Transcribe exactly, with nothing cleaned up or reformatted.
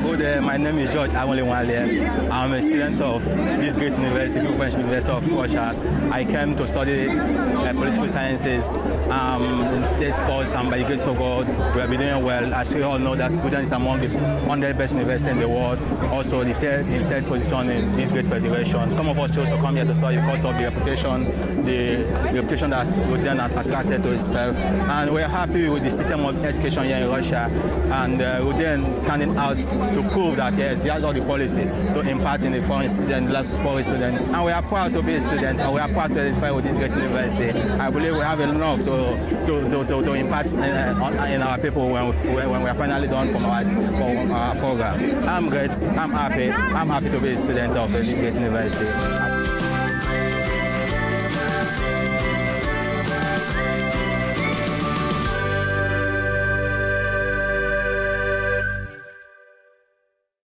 good. Uh, my name is George. I only one year. I'm a student of this great university, French University of Russia. I came to study uh, political sciences. Um, that course, and by the grace of God, we have been doing well. As we all know, that R U D N is among the one hundred best universities in the world. Also, the third, in third position in this great federation. Some of us chose to come here to study because of the reputation, the, the reputation that R U D N has attracted to itself. And we're happy with the system of education here in Russia. And uh, R U D N standing out to prove that yes, he has all the quality to impart in the foreign student, last foreign student. And we are proud to be a student, and we are proud to identify with this great university. I believe we have enough to, to, to, to, to impart in, in our people when we, when we are finally done from our, from our program. I'm great, I'm happy, I'm happy to be a student of this great university.